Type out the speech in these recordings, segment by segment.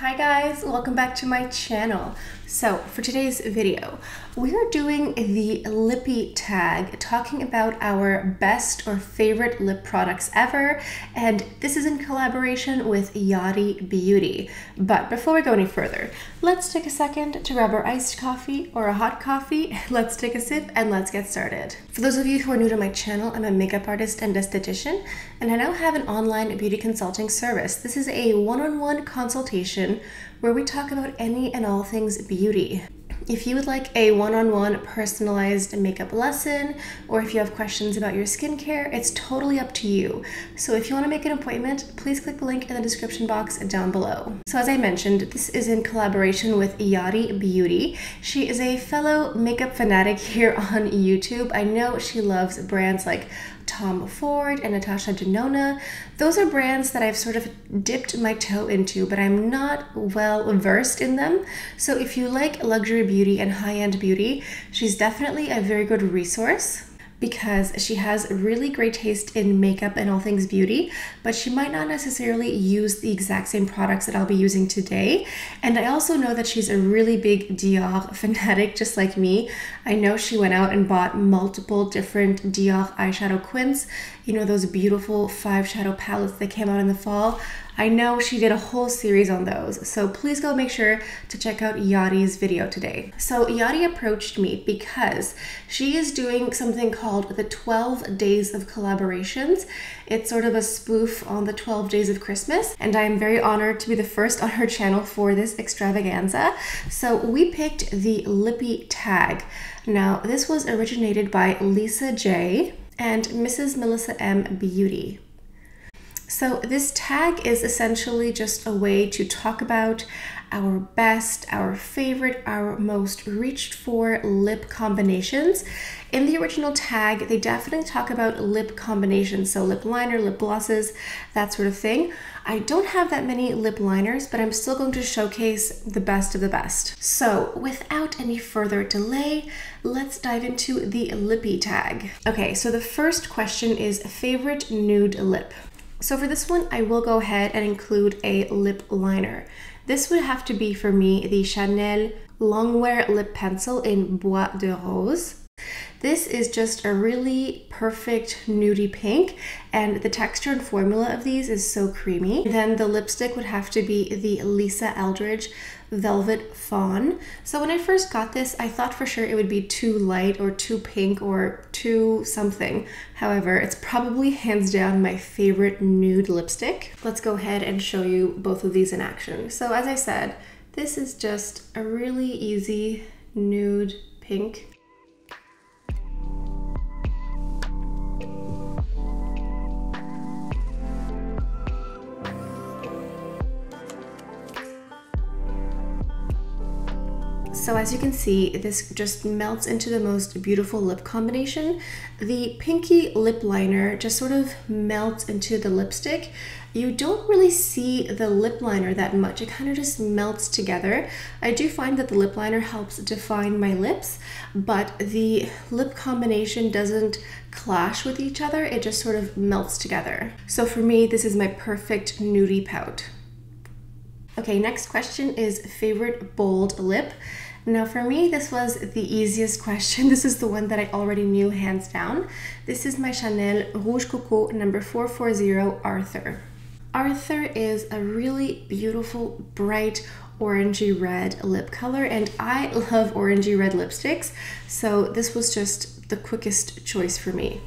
Hi guys, welcome back to my channel. So for today's video, we are doing the lippy tag, talking about our best or favorite lip products ever, and this is in collaboration with Yadi Beauty. But before we go any further, let's take a second to grab our iced coffee or a hot coffee. Let's take a sip and let's get started. For those of you who are new to my channel, I'm a makeup artist and esthetician, and I now have an online beauty consulting service. This is a one-on-one consultation where we talk about any and all things beauty. If you would like a one-on-one personalized makeup lesson, or if you have questions about your skincare, it's totally up to you. So if you want to make an appointment, please click the link in the description box down below. So as I mentioned, this is in collaboration with Yadi Beauty. She is a fellow makeup fanatic here on YouTube. I know she loves brands like Tom Ford and Natasha Denona. Those are brands that I've sort of dipped my toe into, but I'm not well versed in them. So if you like luxury beauty and high-end beauty, she's definitely a very good resource, because she has really great taste in makeup and all things beauty, but she might not necessarily use the exact same products that I'll be using today. And I also know that she's a really big Dior fanatic, just like me. I know she went out and bought multiple different Dior eyeshadow quints, you know, those beautiful 5 shadow palettes that came out in the fall. I know she did a whole series on those, so please go make sure to check out Yadi's video today. So Yadi approached me because she is doing something called the 12 Days of Collaborations. It's sort of a spoof on the 12 Days of Christmas, and I am very honored to be the first on her channel for this extravaganza. So we picked the lippy tag. Now, this was originated by Lisa J. and Mrs. Melissa M. Beauty. So this tag is essentially just a way to talk about our best, our favorite, our most reached for lip combinations. In the original tag, they definitely talk about lip combinations, so lip liner, lip glosses, that sort of thing. I don't have that many lip liners, but I'm still going to showcase the best of the best. So without any further delay, let's dive into the lippy tag. Okay, so the first question is favorite nude lip. So for this one, I will go ahead and include a lip liner. This would have to be, for me, the Chanel Longwear Lip Pencil in Bois de Rose. This is just a really perfect nudie pink, and the texture and formula of these is so creamy. Then the lipstick would have to be the Lisa Eldridge Velvet Fawn. So when I first got this, I thought for sure it would be too light or too pink or too something. However, it's probably hands down my favorite nude lipstick. Let's go ahead and show you both of these in action. So as I said, this is just a really easy nude pink. So as you can see, this just melts into the most beautiful lip combination. The pinky lip liner just sort of melts into the lipstick. You don't really see the lip liner that much. It kind of just melts together. I do find that the lip liner helps define my lips, but the lip combination doesn't clash with each other. It just sort of melts together. So for me, this is my perfect nudie pout. Okay, next question is favorite bold lip. Now for me, this was the easiest question. This is the one that I already knew hands down. This is my Chanel Rouge Coco number 440 Arthur. Arthur is a really beautiful, bright, orangey red lip color, and I love orangey red lipsticks, so this was just the quickest choice for me.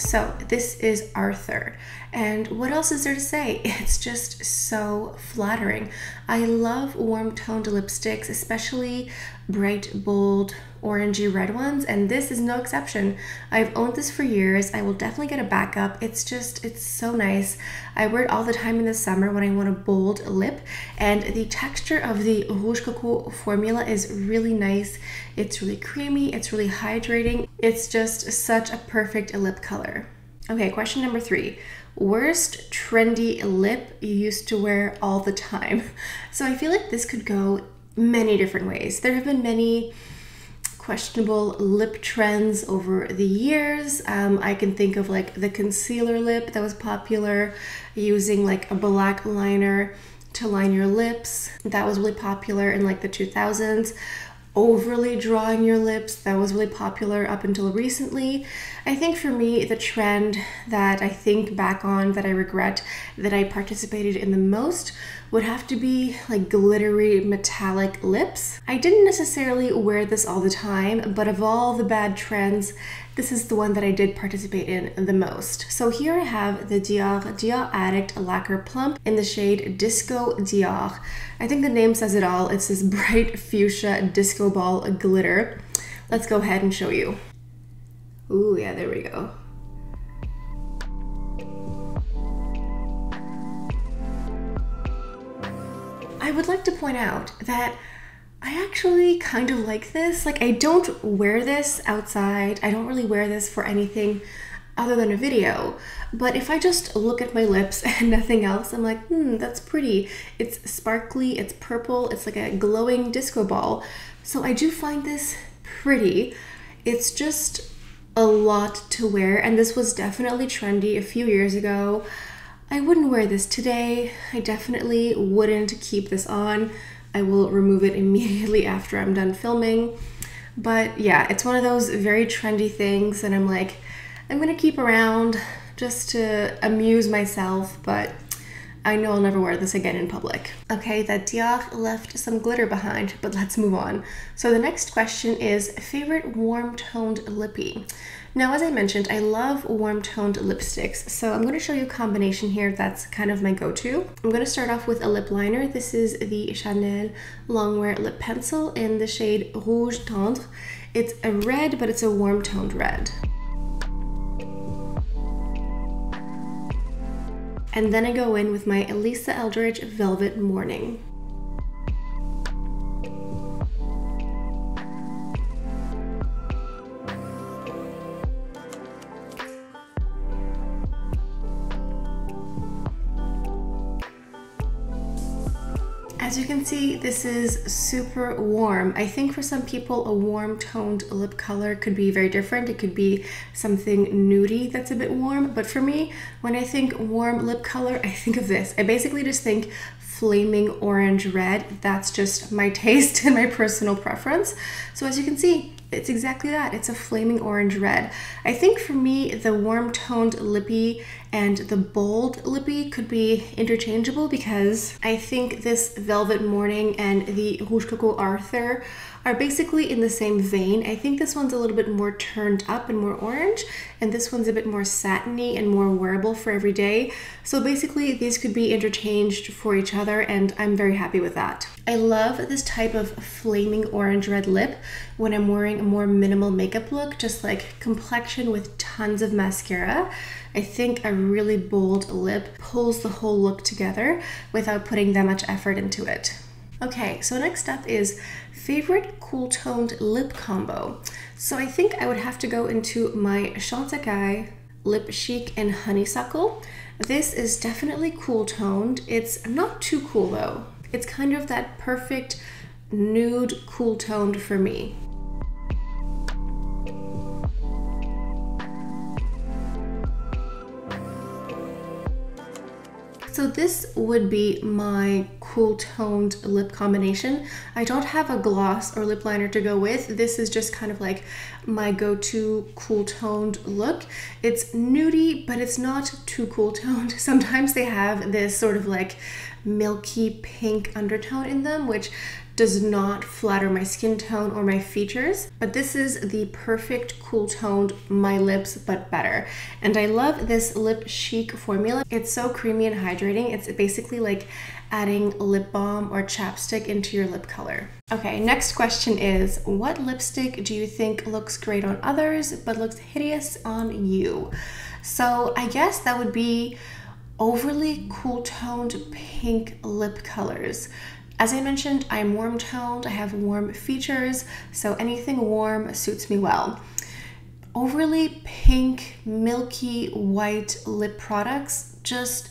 So this is Arthur, and what else is there to say? It's just so flattering. I love warm toned lipsticks, especially bright, bold, orangey red ones, and this is no exception. I've owned this for years. I will definitely get a backup. It's so nice. I wear it all the time in the summer when I want a bold lip, and the texture of the Rouge Coco formula is really nice. It's really creamy, it's really hydrating. It's just such a perfect lip color. Okay, question number 3. Worst trendy lip you used to wear all the time. So I feel like this could go many different ways. There have been many questionable lip trends over the years. I can think of like the concealer lip that was popular, using like a black liner to line your lips. That was really popular in like the 2000s. Overly drawing your lips, that was really popular up until recently. I think for me, the trend that I think back on that I regret that I participated in the most would have to be like glittery metallic lips. I didn't necessarily wear this all the time, but of all the bad trends, this is the one that I did participate in the most. So here I have the Dior Addict Lacquer Plump in the shade Disco Dior. I think the name says it all. It's this bright fuchsia disco ball glitter. Let's go ahead and show you. Ooh, yeah, there we go. I would like to point out that I actually kind of like this. Like, I don't wear this outside. I don't really wear this for anything other than a video. But if I just look at my lips and nothing else, I'm like, that's pretty. It's sparkly, it's purple, it's like a glowing disco ball. So I do find this pretty. It's just a lot to wear, and this was definitely trendy a few years ago. I wouldn't wear this today. I definitely wouldn't keep this on. I will remove it immediately after I'm done filming. But yeah, it's one of those very trendy things and I'm like, I'm gonna keep around just to amuse myself, but I know I'll never wear this again in public. Okay, that Dior left some glitter behind, but let's move on. So the next question is favorite warm-toned lippy. Now, as I mentioned, I love warm-toned lipsticks, so I'm going to show you a combination here that's kind of my go-to. I'm going to start off with a lip liner. This is the Chanel Longwear Lip Pencil in the shade Rouge Tendre. It's a red, but it's a warm-toned red. And then I go in with my Lisa Eldridge Velvet Morning. As you can see, this is super warm. I think for some people, a warm toned lip color could be very different. It could be something nudie that's a bit warm. But for me, when I think warm lip color, I think of this. I basically just think flaming orange red. That's just my taste and my personal preference. So as you can see, it's exactly that. It's a flaming orange red. I think for me, the warm toned lippy and the bold lippy could be interchangeable because I think this Velvet Morning and the Rouge Coco Arthur are basically in the same vein. I think this one's a little bit more turned up and more orange, and this one's a bit more satiny and more wearable for every day. So basically these could be interchanged for each other, and I'm very happy with that. I love this type of flaming orange red lip when I'm wearing a more minimal makeup look, just like complexion with tons of mascara. I think a really bold lip pulls the whole look together without putting that much effort into it. Okay, so next up is favorite cool toned lip combo. So I think I would have to go into my Chantecaille Lip Chic and Honeysuckle. This is definitely cool toned. It's not too cool though. It's kind of that perfect nude cool toned for me. So this would be my cool toned lip combination. I don't have a gloss or lip liner to go with. This is just kind of like my go-to cool toned look. It's nudie, but it's not too cool toned. Sometimes they have this sort of like milky pink undertone in them, which does not flatter my skin tone or my features, but this is the perfect cool toned my lips but better. And I love this Lip Chic formula. It's so creamy and hydrating. It's basically like adding lip balm or chapstick into your lip color. Okay, next question is, what lipstick do you think looks great on others but looks hideous on you? So I guess that would be overly cool toned pink lip colors. As I mentioned, I'm warm toned, I have warm features, so anything warm suits me well. Overly pink, milky white lip products just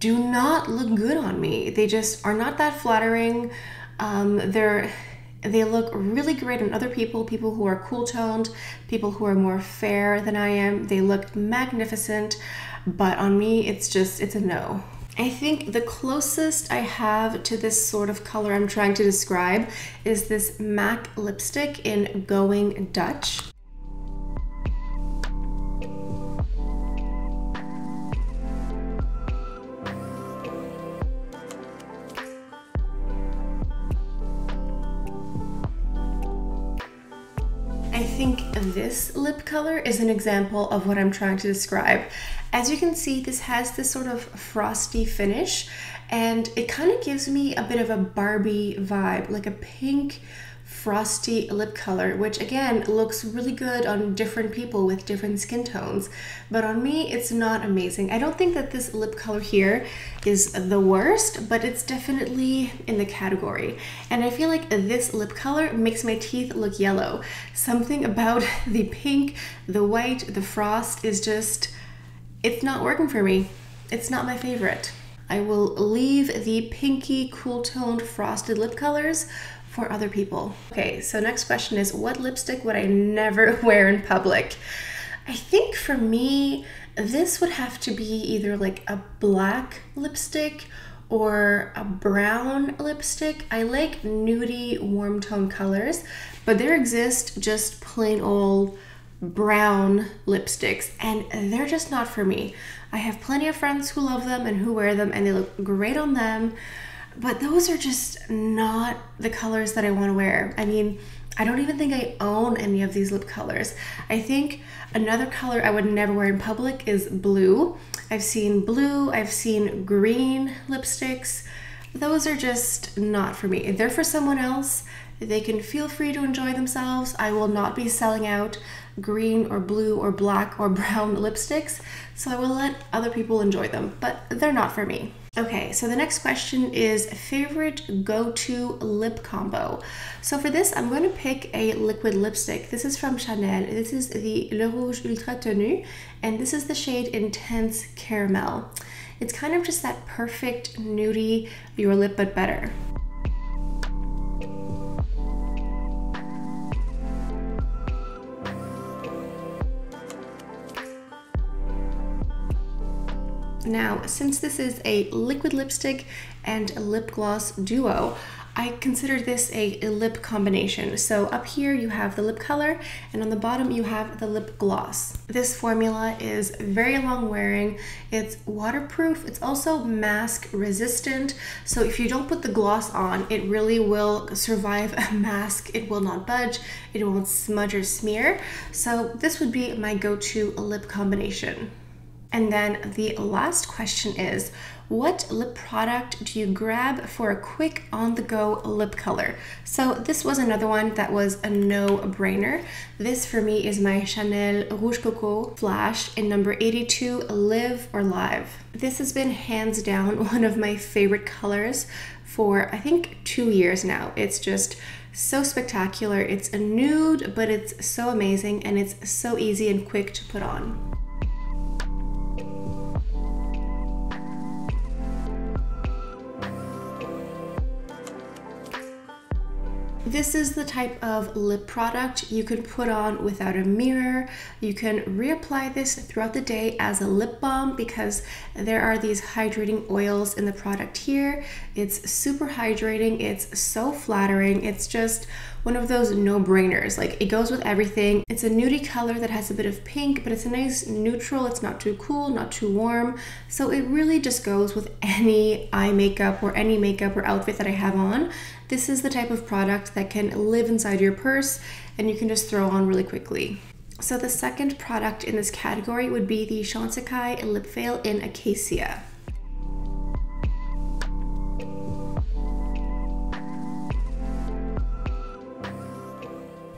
do not look good on me. They just are not that flattering. They look really great on other people who are cool-toned, people who are more fair than I am. They look magnificent, but on me, it's a no. I think the closest I have to this sort of color I'm trying to describe is this MAC lipstick in Going Dutch. This lip color is an example of what I'm trying to describe. As you can see, this has this sort of frosty finish, and it kind of gives me a bit of a Barbie vibe, like a pink frosty lip color, which again looks really good on different people with different skin tones, but on me it's not amazing. I don't think that this lip color here is the worst, but it's definitely in the category, and I feel like this lip color makes my teeth look yellow. Something about the pink, the white, the frost is just, it's not working for me. It's not my favorite. I will leave the pinky, cool-toned, frosted lip colors for other people. Okay, so next question is, what lipstick would I never wear in public? I think for me, this would have to be either like a black lipstick or a brown lipstick. I like nudie, warm tone colors, but there exist just plain old brown lipsticks, and they're just not for me. I have plenty of friends who love them and who wear them, and they look great on them. But those are just not the colors that I want to wear. I mean, I don't even think I own any of these lip colors. I think another color I would never wear in public is blue. I've seen blue, I've seen green lipsticks. Those are just not for me. They're for someone else. They can feel free to enjoy themselves. I will not be selling out green or blue or black or brown lipsticks, so I will let other people enjoy them, but they're not for me. Okay, so the next question is favorite go-to lip combo. So for this, I'm going to pick a liquid lipstick. This is from Chanel. This is the Le Rouge Ultra Tenue, and this is the shade Intense Caramel. It's kind of just that perfect nudie, your lip but better. Now, since this is a liquid lipstick and a lip gloss duo, I consider this a lip combination. So up here you have the lip color, and on the bottom you have the lip gloss. This formula is very long wearing. It's waterproof. It's also mask resistant. So if you don't put the gloss on, it really will survive a mask. It will not budge. It won't smudge or smear. So this would be my go-to lip combination. And then the last question is, what lip product do you grab for a quick on-the-go lip color? So this was another one that was a no-brainer. This for me is my Chanel Rouge Coco Flash in number 82, Live or Live. This has been hands down one of my favorite colors for I think 2 years now. It's just so spectacular. It's a nude, but it's so amazing, and it's so easy and quick to put on. This is the type of lip product you can put on without a mirror. You can reapply this throughout the day as a lip balm because there are these hydrating oils in the product here. It's super hydrating. It's so flattering. It's just one of those no-brainers. Like, it goes with everything. It's a nudie color that has a bit of pink, but it's a nice neutral. It's not too cool, not too warm. So it really just goes with any eye makeup or any makeup or outfit that I have on. This is the type of product that can live inside your purse and you can just throw on really quickly. So the second product in this category would be the Chantecaille Lip Veil in Acacia.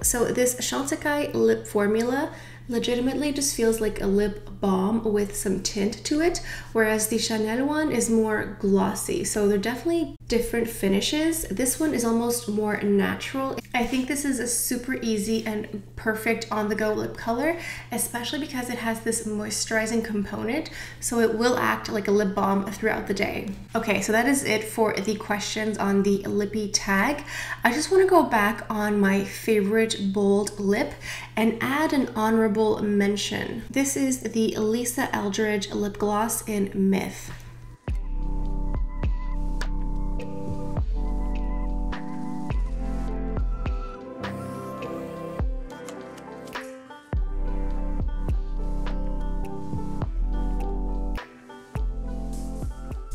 So this Chantecaille lip formula legitimately just feels like a lip balm with some tint to it, whereas the Chanel one is more glossy. So they're definitely different finishes. This one is almost more natural. I think this is a super easy and perfect on-the-go lip color, especially because it has this moisturizing component, so it will act like a lip balm throughout the day. Okay, so that is it for the questions on the lippy tag. I just want to go back on my favorite bold lip and add an honorable mention. This is the Lisa Eldridge lip gloss in Myth.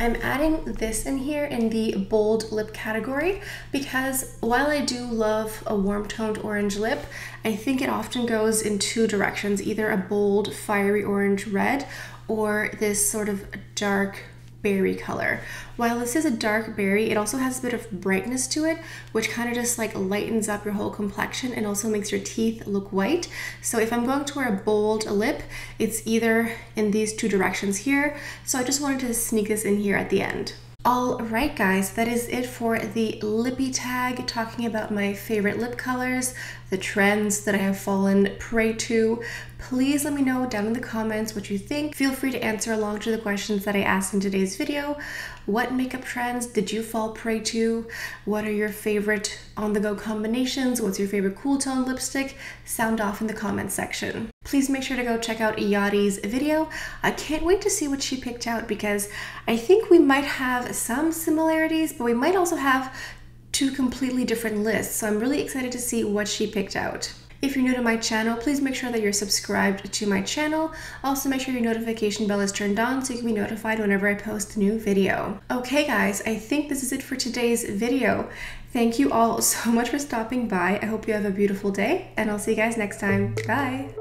I'm adding this in here in the bold lip category because while I do love a warm-toned orange lip, I think it often goes in two directions, either a bold fiery orange red or this sort of dark berry color. While this is a dark berry, it also has a bit of brightness to it, which kind of just like lightens up your whole complexion and also makes your teeth look white. So if I'm going to wear a bold lip, it's either in these two directions here. So I just wanted to sneak this in here at the end. All right, guys, that is it for the lippy tag, talking about my favorite lip colors, the trends that I have fallen prey to. Please let me know down in the comments what you think. Feel free to answer along to the questions that I asked in today's video. What makeup trends did you fall prey to? What are your favorite on-the-go combinations? What's your favorite cool tone lipstick? Sound off in the comments section. Please make sure to go check out Yadi's video. I can't wait to see what she picked out because I think we might have some similarities, but we might also have two completely different lists. So I'm really excited to see what she picked out. If you're new to my channel, please make sure that you're subscribed to my channel. Also, make sure your notification bell is turned on so you can be notified whenever I post a new video. Okay, guys, I think this is it for today's video. Thank you all so much for stopping by. I hope you have a beautiful day, and I'll see you guys next time. Bye!